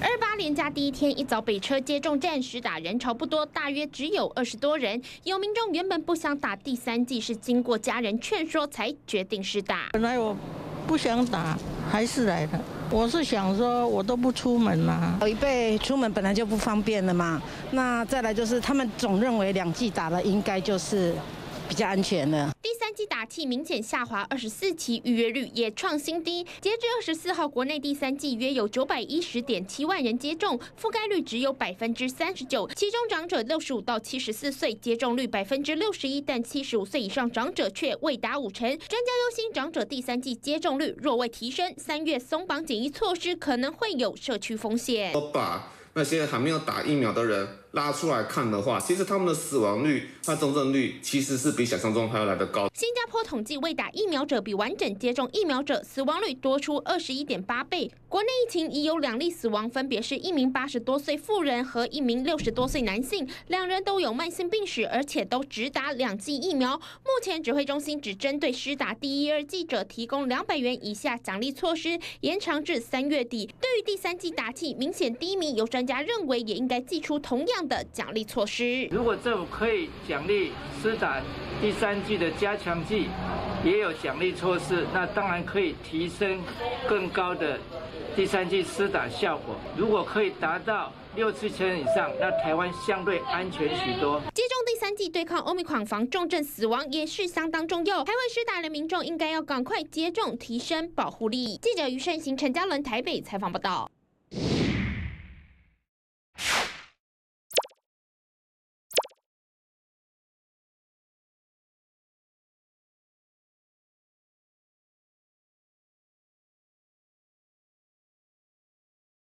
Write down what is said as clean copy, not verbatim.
28连假第一天一早，北车接种站实打人潮不多，大约只有20多人。有民众原本不想打第三剂，是经过家人劝说才决定施打。本来我不想打，还是来的。我是想说，我都不出门啦。老一辈出门本来就不方便了嘛。那再来就是他们总认为2剂打了，应该就是比较安全了。 第3剂打气明显下滑，24期预约率也创新低。截至24号，国内第3剂约有910.7万人接种，覆盖率只有39%，其中长者65到74岁接种率61%，但75岁以上长者却未达50%。专家忧心，长者第3剂接种率若未提升，3月松绑检疫措施可能会有社区风险。把那些还没有打疫苗的人拉出来看的话，其实他们的死亡率和重症率其实是比想象中还要来得高。 新加坡统计，未打疫苗者比完整接种疫苗者死亡率多出 21.8倍。国内疫情已有2例死亡，分别是一名80多岁妇人和一名60多岁男性，2人都有慢性病史，而且都只打2剂疫苗。目前指挥中心只针对施打第1、2剂者提供200元以下奖励措施，延长至3月底。对于第3剂打气明显低迷，有专家认为也应该祭出同样的奖励措施。如果政府可以奖励施打第3剂的加强剂也有奖励措施，那当然可以提升更高的第3剂施打效果。如果可以达到60%以上，那台湾相对安全许多。接种第3剂对抗Omicron防重症死亡也是相当重要。还未施打的民众应该要赶快接种，提升保护力。记者余胜行、陈嘉伦台北采访报道。